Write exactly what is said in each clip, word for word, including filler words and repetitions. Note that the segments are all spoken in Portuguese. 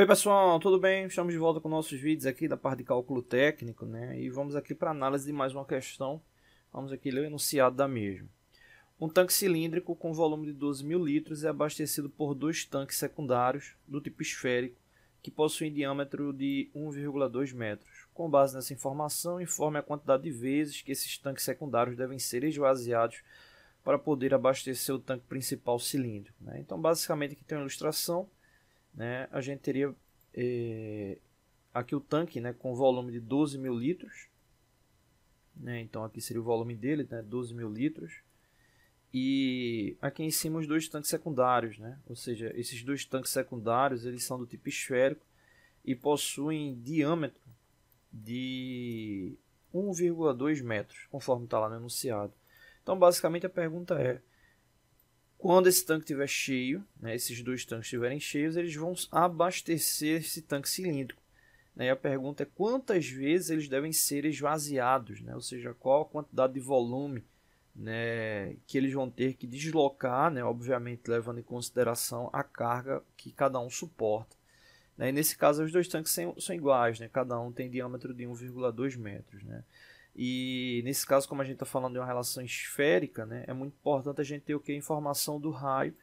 Oi pessoal, tudo bem? Estamos de volta com nossos vídeos aqui da parte de cálculo técnico, né? E vamos aqui para análise de mais uma questão. Vamos aqui ler o enunciado da mesma. Um tanque cilíndrico com volume de doze mil litros é abastecido por dois tanques secundários do tipo esférico que possuem diâmetro de um vírgula dois metros. Com base nessa informação, informe a quantidade de vezes que esses tanques secundários devem ser esvaziados para poder abastecer o tanque principal cilíndrico, né? Então, basicamente, aqui tem uma ilustração, né? A gente teria eh, aqui o tanque, né, com volume de doze mil litros, né? Então aqui seria o volume dele, né, doze mil litros, e aqui em cima os dois tanques secundários, né? Ou seja, esses dois tanques secundários eles são do tipo esférico e possuem diâmetro de um vírgula dois metros, conforme está lá no enunciado. Então basicamente a pergunta é: quando esse tanque estiver cheio, né, esses dois tanques estiverem cheios, eles vão abastecer esse tanque cilíndrico, né? E a pergunta é quantas vezes eles devem ser esvaziados, né? Ou seja, qual a quantidade de volume, né, que eles vão ter que deslocar, né, obviamente levando em consideração a carga que cada um suporta, né? E nesse caso, os dois tanques são, são iguais, né? Cada um tem diâmetro de um vírgula dois metros, né? E nesse caso, como a gente está falando de uma relação esférica, né, é muito importante a gente ter o que? A informação do raio,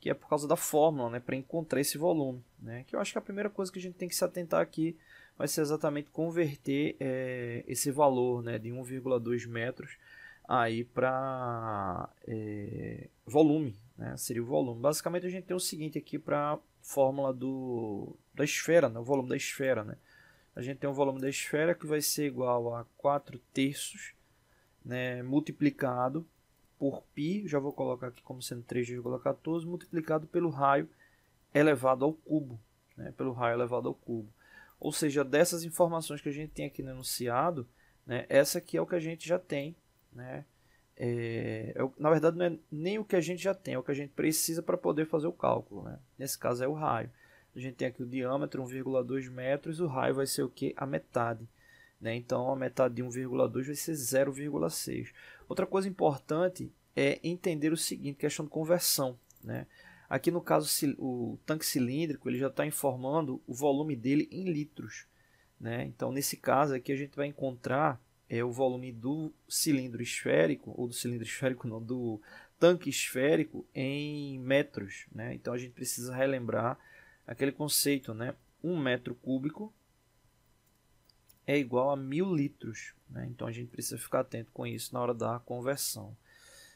que é por causa da fórmula, né, para encontrar esse volume, né? Que eu acho que a primeira coisa que a gente tem que se atentar aqui vai ser exatamente converter é, esse valor, né, de um vírgula dois metros para é, volume, né? Seria o volume. Basicamente, a gente tem o seguinte aqui para a fórmula do, da esfera, né, o volume da esfera, né? A gente tem o volume da esfera que vai ser igual a quatro terços, né, multiplicado por π, já vou colocar aqui como sendo três vírgula quatorze, multiplicado pelo raio elevado ao cubo, né, pelo raio elevado ao cubo. Ou seja, dessas informações que a gente tem aqui no enunciado, né, essa aqui é o que a gente já tem, né? É, é, na verdade, não é nem o que a gente já tem, é o que a gente precisa para poder fazer o cálculo, né? Nesse caso é o raio. A gente tem aqui o diâmetro, um vírgula dois metros, o raio vai ser o que? A metade, né? Então, a metade de um vírgula dois vai ser zero vírgula seis. Outra coisa importante é entender o seguinte, questão de conversão, né? Aqui, no caso, o tanque cilíndrico ele já está informando o volume dele em litros, né? Então, nesse caso aqui, a gente vai encontrar é, o volume do cilindro esférico, ou do cilindro esférico não, do tanque esférico em metros, né? Então, a gente precisa relembrar aquele conceito, né? Um metro cúbico é igual a mil litros, né? Então, a gente precisa ficar atento com isso na hora da conversão.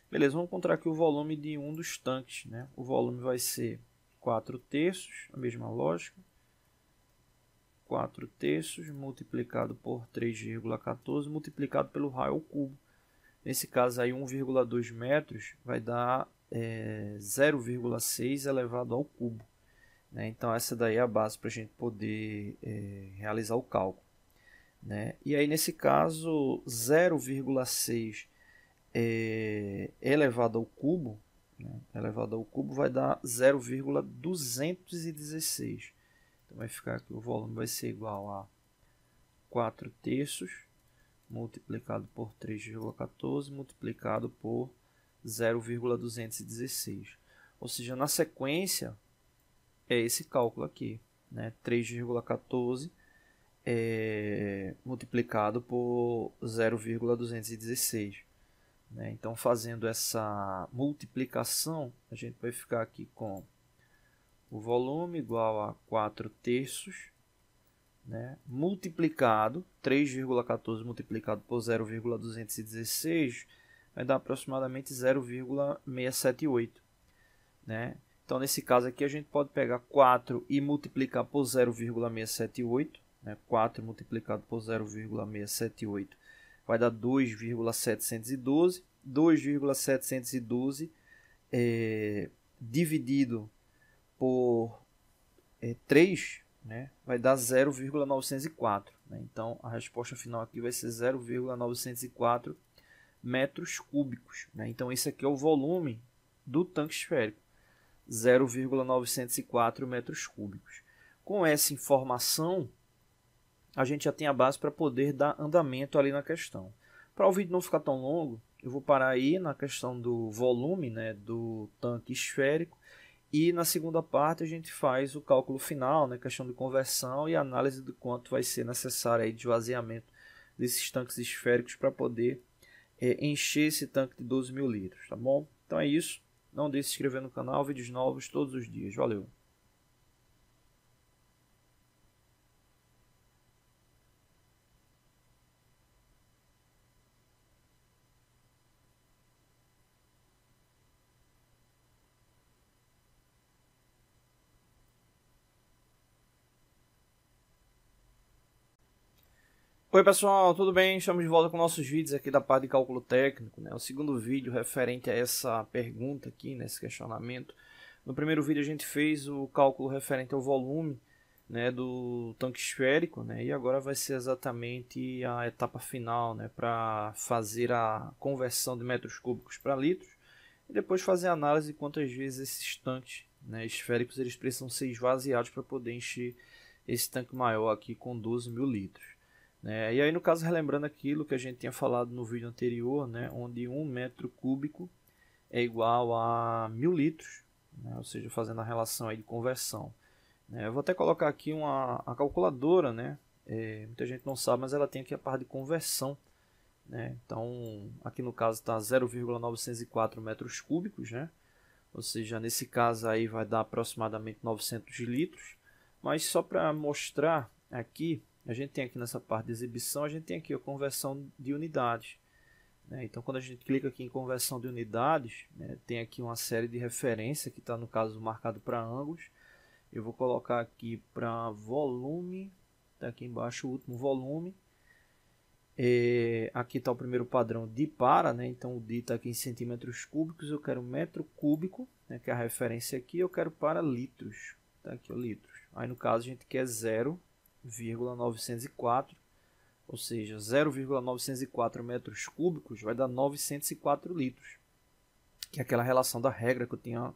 Beleza, vamos encontrar aqui o volume de um dos tanques, né? O volume vai ser quatro terços, a mesma lógica. quatro terços multiplicado por três vírgula quatorze, multiplicado pelo raio ao cubo. Nesse caso, aí um vírgula dois metros vai dar é, zero vírgula seis elevado ao cubo. Então, essa daí é a base para a gente poder é, realizar o cálculo, né? E aí, nesse caso, zero vírgula seis é, elevado ao cubo, né? Elevado ao cubo vai dar zero vírgula duzentos e dezesseis. Então, vai ficar aqui, o volume vai ser igual a quatro terços, multiplicado por três vírgula quatorze, multiplicado por zero vírgula duzentos e dezesseis. Ou seja, na sequência é esse cálculo aqui, né? três vírgula quatorze é, multiplicado por zero vírgula duzentos e dezesseis, né? Então, fazendo essa multiplicação, a gente vai ficar aqui com o volume igual a quatro terços, né, multiplicado, três vírgula quatorze multiplicado por zero vírgula duzentos e dezesseis vai dar aproximadamente zero vírgula seiscentos e setenta e oito, né? Então, nesse caso aqui, a gente pode pegar quatro e multiplicar por zero vírgula seiscentos e setenta e oito, né? quatro multiplicado por zero vírgula seiscentos e setenta e oito vai dar dois vírgula setecentos e doze. dois vírgula setecentos e doze é, dividido por é, três, né, vai dar zero vírgula novecentos e quatro, né? Então, a resposta final aqui vai ser zero vírgula novecentos e quatro metros cúbicos, né? Então, esse aqui é o volume do tanque esférico. zero vírgula novecentos e quatro metros cúbicos. Com essa informação, a gente já tem a base para poder dar andamento ali na questão. Para o vídeo não ficar tão longo, eu vou parar aí na questão do volume, né, do tanque esférico E na segunda parte a gente faz o cálculo final, né, questão de conversão e análise de quanto vai ser necessário aí de esvaziamento desses tanques esféricos para poder é, encher esse tanque de doze mil litros, tá bom? Então é isso, não deixe de se inscrever no canal, vídeos novos todos os dias, valeu! Oi pessoal, tudo bem? Estamos de volta com nossos vídeos aqui da parte de cálculo técnico, né? O segundo vídeo referente a essa pergunta aqui, nesse questionamento. No primeiro vídeo a gente fez o cálculo referente ao volume, né, do tanque esférico, né? E agora vai ser exatamente a etapa final, né, para fazer a conversão de metros cúbicos para litros e depois fazer a análise de quantas vezes esses tanques, né, esféricos eles precisam ser esvaziados para poder encher esse tanque maior aqui com doze mil litros. É, e aí, no caso, relembrando aquilo que a gente tinha falado no vídeo anterior, né, onde um metro cúbico é igual a mil litros, né, ou seja, fazendo a relação aí de conversão. É, eu vou até colocar aqui uma a calculadora, né, é, muita gente não sabe, mas ela tem aqui a parte de conversão. Né, então, aqui no caso está zero vírgula novecentos e quatro metros cúbicos, né, ou seja, nesse caso aí vai dar aproximadamente novecentos litros, mas só para mostrar aqui, a gente tem aqui nessa parte de exibição, a gente tem aqui a conversão de unidades. Né? Então, quando a gente clica aqui em conversão de unidades, né, tem aqui uma série de referência que está, no caso, marcado para ângulos. Eu vou colocar aqui para volume, está aqui embaixo o último volume. É, aqui está o primeiro padrão de para, né? Então o de está aqui em centímetros cúbicos, eu quero metro cúbico, né, que é a referência aqui, eu quero para litros. Tá aqui o litros. Aí, no caso, a gente quer zero vírgula novecentos e quatro, ou seja, zero vírgula novecentos e quatro metros cúbicos vai dar novecentos e quatro litros, que é aquela relação da regra que eu tinha,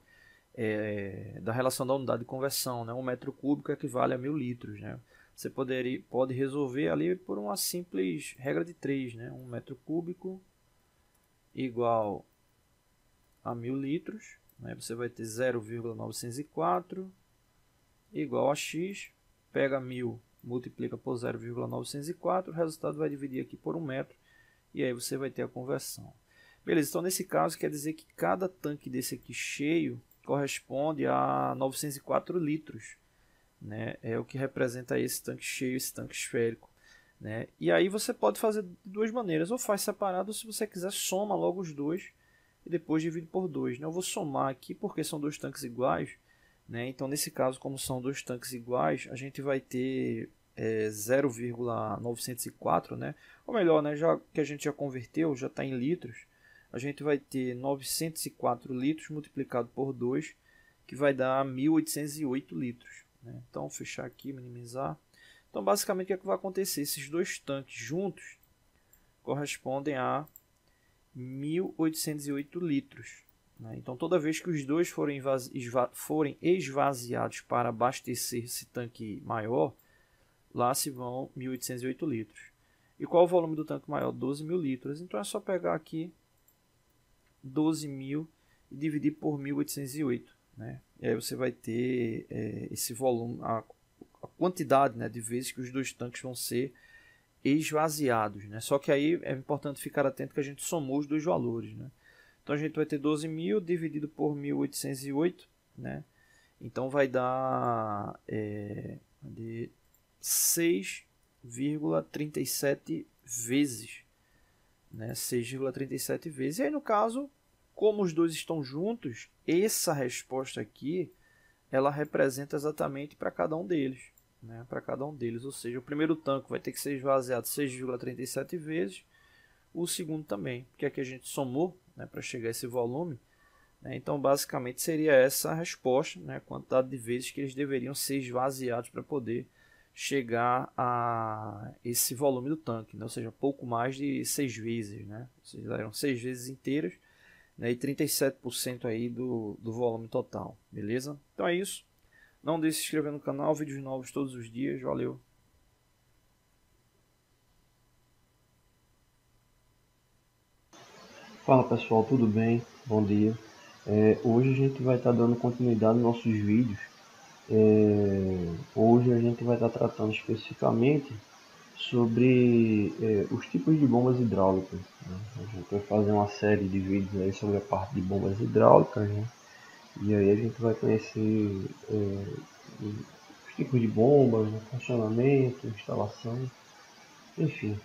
é, da relação da unidade de conversão, né? Um metro cúbico equivale a mil litros, né? Você poderia, pode resolver ali por uma simples regra de três, né? Um metro cúbico igual a mil litros, né? Você vai ter zero vírgula novecentos e quatro igual a x, pega mil, multiplica por zero vírgula novecentos e quatro, o resultado vai dividir aqui por um metro, e aí você vai ter a conversão. Beleza, então nesse caso quer dizer que cada tanque desse aqui cheio corresponde a novecentos e quatro litros, né? É o que representa esse tanque cheio, esse tanque esférico, né? E aí você pode fazer de duas maneiras, ou faz separado, ou se você quiser soma logo os dois, e depois divide por dois, né? Eu vou somar aqui porque são dois tanques iguais, né? Então, nesse caso, como são dois tanques iguais, a gente vai ter é, zero vírgula novecentos e quatro, né? Ou melhor, né, já que a gente já converteu, já está em litros, a gente vai ter novecentos e quatro litros multiplicado por dois, que vai dar mil oitocentos e oito litros. Né? Então, fechar aqui, minimizar. Então, basicamente, o que, é que vai acontecer? Esses dois tanques juntos correspondem a mil oitocentos e oito litros. Então, toda vez que os dois forem, esva forem esvaziados para abastecer esse tanque maior, lá se vão mil oitocentos e oito litros. E qual é o volume do tanque maior? doze mil litros. Então, é só pegar aqui doze mil e dividir por mil oitocentos e oito. Né? E aí você vai ter é, esse volume, a, a quantidade, né, de vezes que os dois tanques vão ser esvaziados. Né? Só que aí é importante ficar atento que a gente somou os dois valores, né? Então, a gente vai ter doze mil dividido por mil oitocentos e oito, né? Então, vai dar é, seis vírgula trinta e sete vezes, né? seis vírgula trinta e sete vezes. E aí, no caso, como os dois estão juntos, essa resposta aqui, ela representa exatamente para cada um deles, né? Para cada um deles, ou seja, o primeiro tanque vai ter que ser esvaziado seis vírgula trinta e sete vezes, o segundo também, porque aqui a gente somou, né, para chegar a esse volume, né? Então basicamente seria essa a resposta, né, a quantidade de vezes que eles deveriam ser esvaziados para poder chegar a esse volume do tanque, né? Ou seja, pouco mais de seis vezes, né? Ou seja, eram seis vezes inteiras, né, e trinta e sete por cento aí do, do volume total, beleza? Então é isso, não deixe de se inscrever no canal, vídeos novos todos os dias, valeu! Fala pessoal, tudo bem? Bom dia. É, hoje a gente vai estar tá dando continuidade nos nossos vídeos. É, hoje a gente vai estar tá tratando especificamente sobre é, os tipos de bombas hidráulicas, né? A gente vai fazer uma série de vídeos aí sobre a parte de bombas hidráulicas, né? E aí a gente vai conhecer é, os tipos de bombas, né? Funcionamento, instalação, enfim.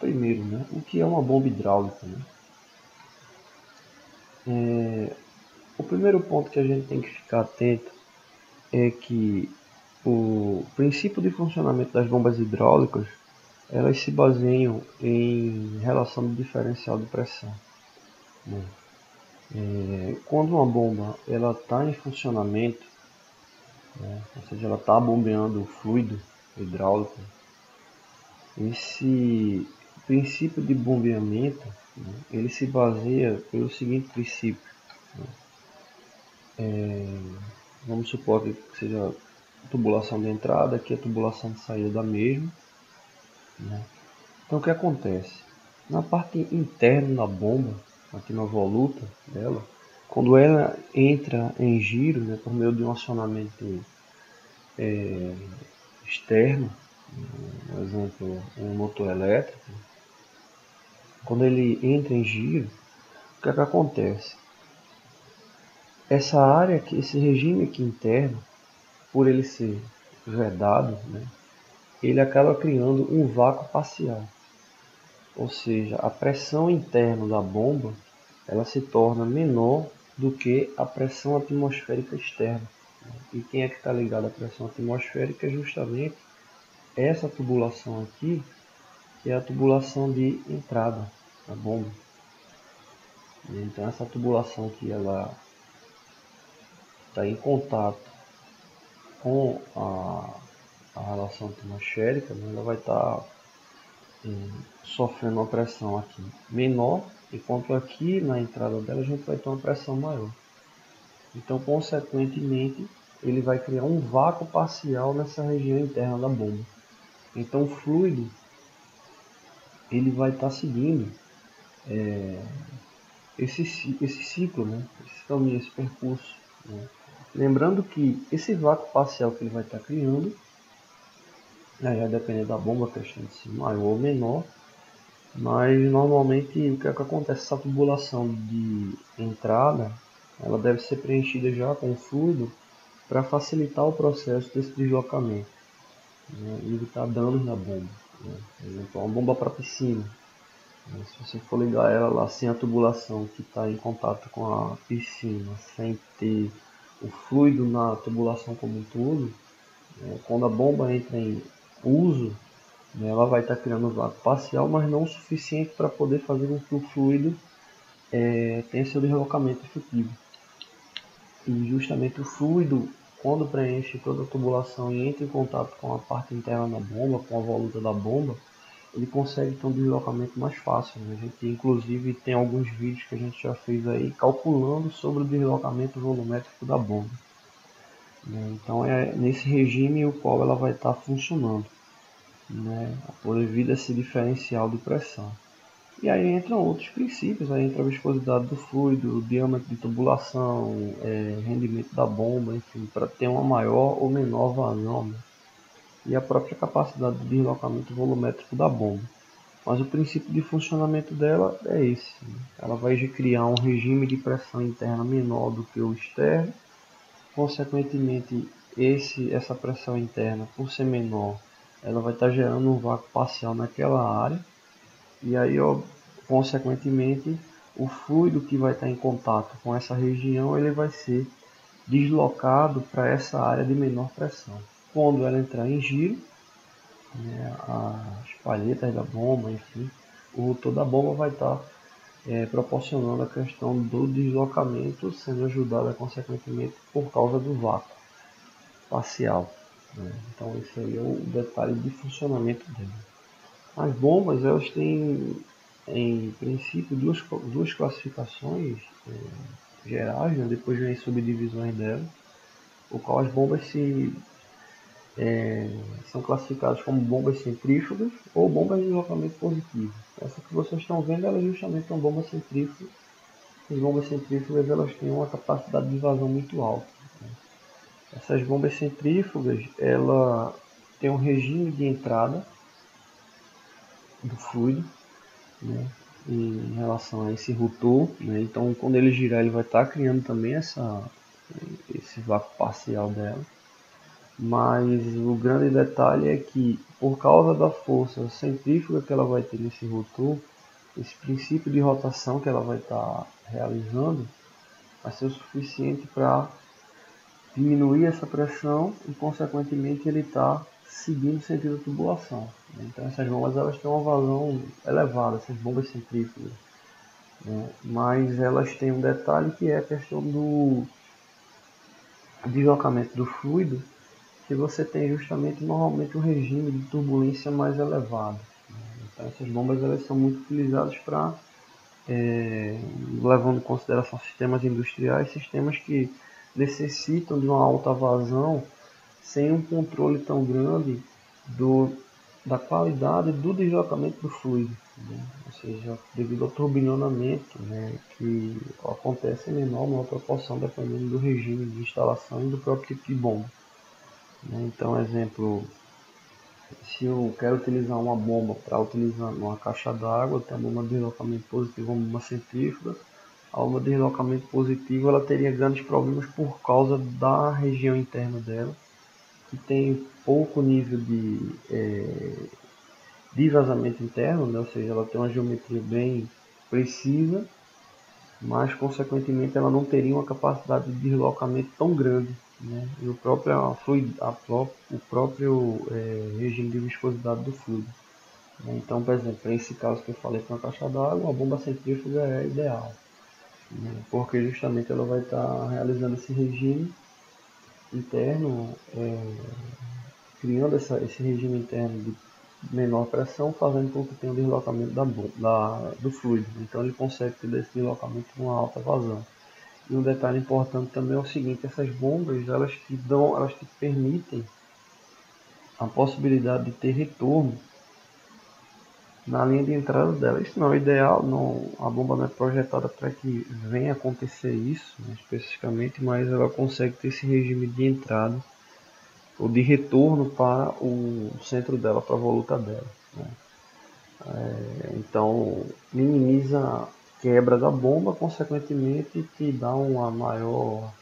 Primeiro, né, o que é uma bomba hidráulica, né? É, o primeiro ponto que a gente tem que ficar atento é que o princípio de funcionamento das bombas hidráulicas, elas se baseiam em relação do diferencial de pressão. Bom, é, quando uma bomba ela está em funcionamento, né, ou seja, ela está bombeando o fluido hidráulico, esse princípio de bombeamento, né, ele se baseia pelo seguinte princípio, né? É, vamos supor que seja a tubulação de entrada, aqui a tubulação de saída da mesma, né? Então o que acontece? Na parte interna da bomba, aqui na voluta dela, quando ela entra em giro, né, por meio de um acionamento é, externo, por exemplo, um motor elétrico, quando ele entra em giro, o que é que acontece? Essa área, aqui, esse regime aqui interno, por ele ser vedado, né, ele acaba criando um vácuo parcial, ou seja, a pressão interna da bomba ela se torna menor do que a pressão atmosférica externa, né? E quem é que está ligado à pressão atmosférica é justamente essa tubulação aqui, que é a tubulação de entrada da bomba. Então essa tubulação aqui ela está em contato com a, a relação atmosférica, né? Ela vai estar tá, eh, sofrendo uma pressão aqui menor, enquanto aqui na entrada dela a gente vai ter uma pressão maior. Então consequentemente ele vai criar um vácuo parcial nessa região interna da bomba. Então o fluido ele vai estar seguindo é, esse, esse ciclo, né? Esse caminho, esse percurso, né? Lembrando que esse vácuo parcial que ele vai estar criando, né, já dependendo da bomba, a questão de ser maior ou menor, mas normalmente o que, é que acontece? Essa tubulação de entrada ela deve ser preenchida já com fluido para facilitar o processo desse deslocamento, né, e evitar danos na bomba, né? Por exemplo, uma bomba para piscina, né, se você for ligar ela lá sem a tubulação que está em contato com a piscina, sem ter o fluido na tubulação como um todo, né, quando a bomba entra em uso, né, ela vai estar tá criando um vácuo parcial, mas não o suficiente para poder fazer com que o fluido é, tenha seu deslocamento efetivo. E justamente o fluido, quando preenche toda a tubulação e entra em contato com a parte interna da bomba, com a voluta da bomba, ele consegue ter um deslocamento mais fácil, né? A gente inclusive tem alguns vídeos que a gente já fez aí calculando sobre o deslocamento volumétrico da bomba, né? Então é nesse regime o qual ela vai estar funcionando, né, por devido a esse diferencial de pressão. E aí entram outros princípios, aí entra a viscosidade do fluido, o diâmetro de tubulação, é, rendimento da bomba, enfim, para ter uma maior ou menor vazão, né? E a própria capacidade de deslocamento volumétrico da bomba. Mas o princípio de funcionamento dela é esse, né? Ela vai criar um regime de pressão interna menor do que o externo, consequentemente esse, essa pressão interna, por ser menor, ela vai estar gerando um vácuo parcial naquela área. E aí, ó, consequentemente, o fluido que vai estar em contato com essa região, ele vai ser deslocado para essa área de menor pressão. Quando ela entrar em giro, né, as palhetas da bomba, enfim, o rotor da bomba vai estar é, proporcionando a questão do deslocamento, sendo ajudada, consequentemente, por causa do vácuo parcial, né? Então, esse aí é o detalhe de funcionamento dele. As bombas elas têm, em princípio, duas, duas classificações é, gerais, né? Depois vem subdivisões delas, por qual as bombas se, é, são classificadas como bombas centrífugas ou bombas de deslocamento positivo. Essa que vocês estão vendo ela é justamente uma bomba centrífuga As bombas centrífugas elas têm uma capacidade de vazão muito alta. Essas bombas centrífugas ela tem um regime de entrada do fluido, né, em relação a esse rotor, né, então quando ele girar ele vai estar tá criando também essa, esse vácuo parcial dela, mas o grande detalhe é que por causa da força centrífuga que ela vai ter nesse rotor, esse princípio de rotação que ela vai estar tá realizando vai ser o suficiente para diminuir essa pressão e consequentemente ele está seguindo o sentido da tubulação. Então essas bombas elas têm uma vazão elevada, essas bombas centrífugas, né? Mas elas têm um detalhe que é a questão do deslocamento do fluido, que você tem justamente normalmente um regime de turbulência mais elevado, né? Então essas bombas elas são muito utilizadas para, é, levando em consideração sistemas industriais, sistemas que necessitam de uma alta vazão sem um controle tão grande do, da qualidade do deslocamento do fluido, né? Ou seja, devido ao turbinionamento, né, que acontece em enorme proporção dependendo do regime de instalação e do próprio tipo de bomba, né? Então, exemplo, se eu quero utilizar uma bomba para utilizar uma caixa d'água, tem uma bomba de deslocamento positivo, uma bomba centrífuga, a bomba de deslocamento positivo ela teria grandes problemas por causa da região interna dela, que tem pouco nível de, é, de vazamento interno, né? Ou seja, ela tem uma geometria bem precisa, mas consequentemente ela não teria uma capacidade de deslocamento tão grande, né? E o próprio, a fluid, a pró, o próprio é, regime de viscosidade do fluido. Então, por exemplo, para esse caso que eu falei com a caixa d'água, a bomba centrífuga é ideal, porque justamente ela vai estar realizando esse regime interno, é, criando essa, esse regime interno de menor pressão, fazendo com que tenha um deslocamento da, da, do fluido. Então ele consegue ter esse deslocamento com uma alta vazão. E um detalhe importante também é o seguinte: essas bombas elas te, dão, elas te permitem a possibilidade de ter retorno na linha de entrada dela. Isso não é ideal, não, a bomba não é projetada para que venha acontecer isso, né, especificamente, mas ela consegue ter esse regime de entrada ou de retorno para o centro dela, para a voluta dela, né? É, então minimiza a quebra da bomba, consequentemente te dá uma maior,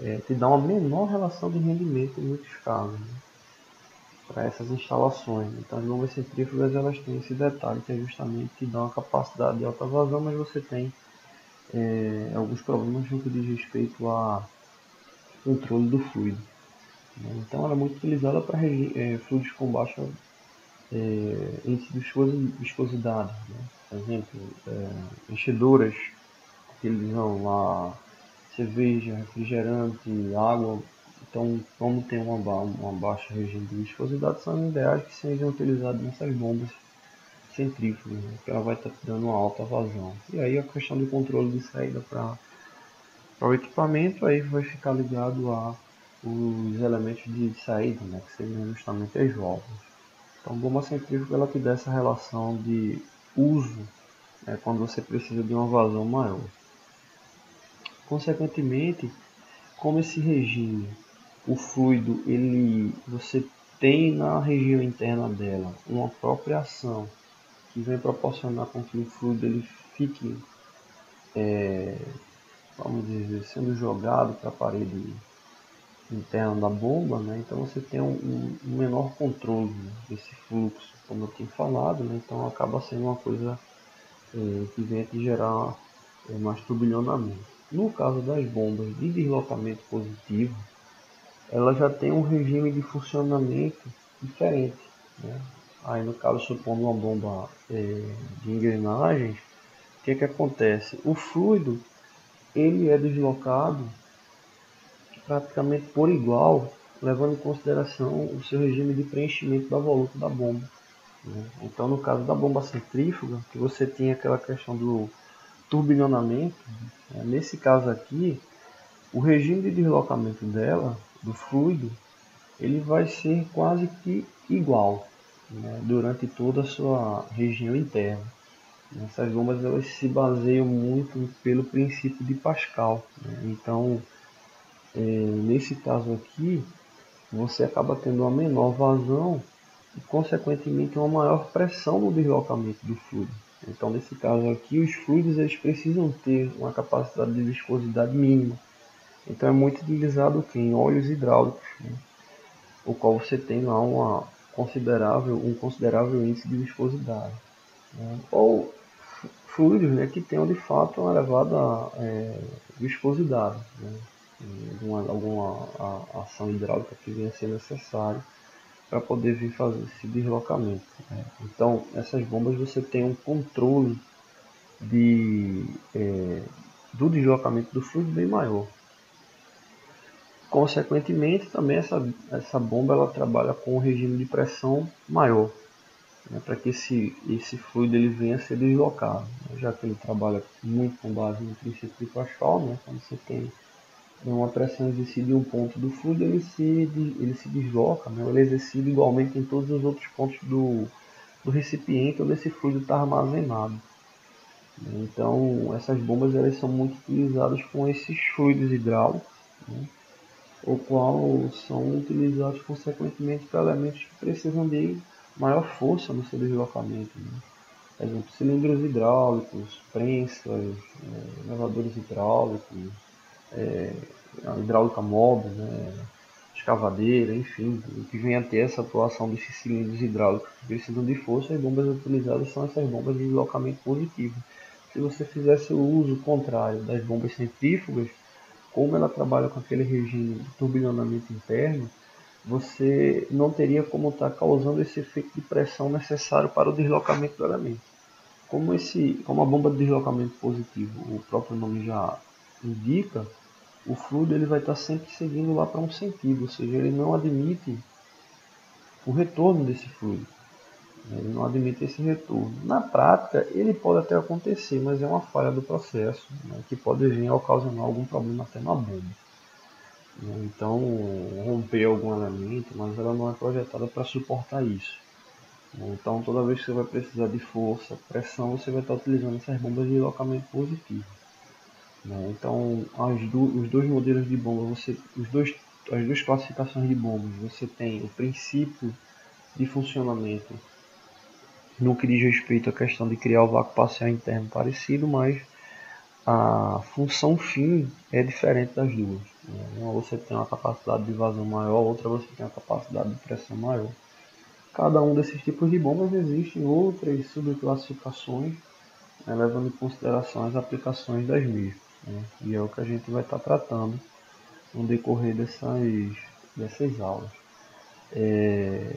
é, te dá uma menor relação de rendimento em muitos casos, né, para essas instalações. Então as bombas centrífugas elas têm esse detalhe, que é justamente que dá uma capacidade de alta vazão, mas você tem é, alguns problemas no que diz respeito a controle do fluido, né? Então ela é muito utilizada para é, fluidos com baixa é, índice de viscosidade, né? Por exemplo, é, enchedoras que utilizam lá cerveja, refrigerante, água. Então, como tem uma, ba uma baixa regime de viscosidade, são ideais que sejam utilizados nessas bombas centrífugas, né, que ela vai estar dando uma alta vazão. E aí a questão do controle de saída para o equipamento aí vai ficar ligado a os elementos de saída, né, que seriam justamente as válvulas. Então, a bomba centrífuga ela te dá essa relação de uso, né, quando você precisa de uma vazão maior. Consequentemente, como esse regime, o fluido, ele, você tem na região interna dela uma própria ação que vem proporcionar com que o fluido ele fique, é, vamos dizer, sendo jogado para a parede interna da bomba, né? Então você tem um, um menor controle, né, desse fluxo, como eu tinha falado, né? Então acaba sendo uma coisa é, que vem a te gerar é, mais turbilhonamento. No caso das bombas de deslocamento positivo, ela já tem um regime de funcionamento diferente, né? Aí no caso, supondo uma bomba é, de engrenagens, o que que acontece? O fluido ele é deslocado praticamente por igual, levando em consideração o seu regime de preenchimento da voluta da bomba, né? Então no caso da bomba centrífuga, que você tem aquela questão do turbilhonamento, né? Nesse caso aqui, o regime de deslocamento dela, do fluido, ele vai ser quase que igual, né, durante toda a sua região interna. Essas bombas elas se baseiam muito pelo princípio de Pascal, né? Então, é, nesse caso aqui, você acaba tendo uma menor vazão e, consequentemente, uma maior pressão no deslocamento do fluido. Então, nesse caso aqui, os fluidos eles precisam ter uma capacidade de viscosidade mínima. Então, é muito utilizado aqui, em óleos hidráulicos, né? O qual você tem lá uma considerável, um considerável índice de viscosidade, né? Ou fluidos, né, que tenham de fato uma elevada é, viscosidade, né? Uma, alguma a, ação hidráulica que venha a ser necessária para poder vir fazer esse deslocamento, né? Então, essas bombas você tem um controle de, é, do deslocamento do fluido bem maior. Consequentemente, também essa, essa bomba ela trabalha com um regime de pressão maior, né, para que esse, esse fluido ele venha a ser deslocado, né, já que ele trabalha muito com base no princípio de Pascal, né, quando você tem uma pressão exercida em um ponto do fluido, ele se, ele se desloca, né, ele é exercido igualmente em todos os outros pontos do, do recipiente onde esse fluido está armazenado. Então, essas bombas elas são muito utilizadas com esses fluidos hidráulicos, né, o qual são utilizados consequentemente para elementos que precisam de maior força no seu deslocamento, né? Por exemplo, cilindros hidráulicos, prensas, é, elevadores hidráulicos, é, a hidráulica móvel, né, escavadeira, enfim, o que vem a ter essa atuação desses cilindros hidráulicos que precisam de força, as bombas utilizadas são essas bombas de deslocamento positivo. Se você fizesse o uso contrário das bombas centrífugas, como ela trabalha com aquele regime de turbilhonamento interno, você não teria como estar causando esse efeito de pressão necessário para o deslocamento do elemento. Como, esse, como a bomba de deslocamento positivo, o próprio nome já indica, o fluido ele vai estar sempre seguindo lá para um sentido, ou seja, ele não admite o retorno desse fluido. Ele não admite esse retorno. Na prática, ele pode até acontecer, mas é uma falha do processo, né, que pode vir a ocasionar algum problema até na bomba. Então, romper algum elemento, mas ela não é projetada para suportar isso. Então, toda vez que você vai precisar de força, pressão, você vai estar utilizando essas bombas de deslocamento positivo. Então, as do, os dois modelos de bomba, você, os dois, as duas classificações de bombas, você tem o princípio de funcionamento no que diz respeito à questão de criar o vácuo parcial interno parecido, mas a função fim é diferente das duas, né? Uma você tem uma capacidade de vazão maior, outra você tem uma capacidade de pressão maior. Cada um desses tipos de bombas existem outras subclassificações, né, levando em consideração as aplicações das mesmas, né? E é o que a gente vai estar tratando no decorrer dessas, dessas aulas. É...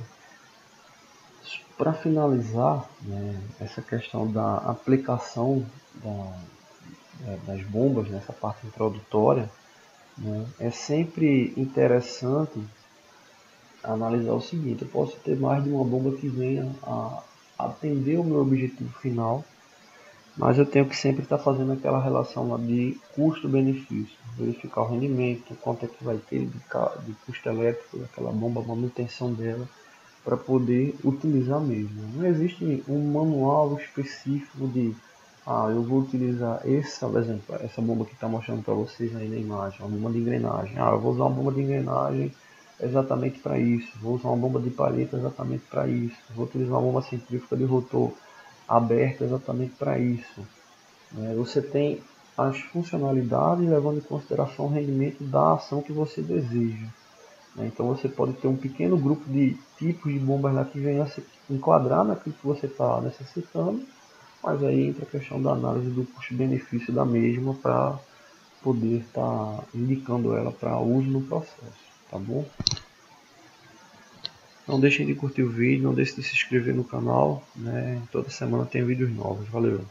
Para finalizar, né, essa questão da aplicação da, da, das bombas nessa parte introdutória, né, é sempre interessante analisar o seguinte: eu posso ter mais de uma bomba que venha a atender o meu objetivo final, mas eu tenho que sempre estar fazendo aquela relação lá de custo-benefício, verificar o rendimento, quanto é que vai ter de, de custo elétrico daquela bomba, a manutenção dela, para poder utilizar mesmo. Não existe um manual específico de ah, eu vou utilizar essa, por exemplo, essa bomba que está mostrando para vocês aí na imagem, uma bomba de engrenagem. Ah, eu vou usar uma bomba de engrenagem exatamente para isso, vou usar uma bomba de paleta exatamente para isso, vou utilizar uma bomba centrífuga de rotor aberta exatamente para isso. Você tem as funcionalidades levando em consideração o rendimento da ação que você deseja. Então você pode ter um pequeno grupo de tipos de bombas lá que venham a se enquadrar naquilo que você está necessitando, mas aí entra a questão da análise do custo-benefício da mesma para poder estar tá indicando ela para uso no processo, tá bom? Não deixem de curtir o vídeo, não deixem de se inscrever no canal, né? Toda semana tem vídeos novos, valeu!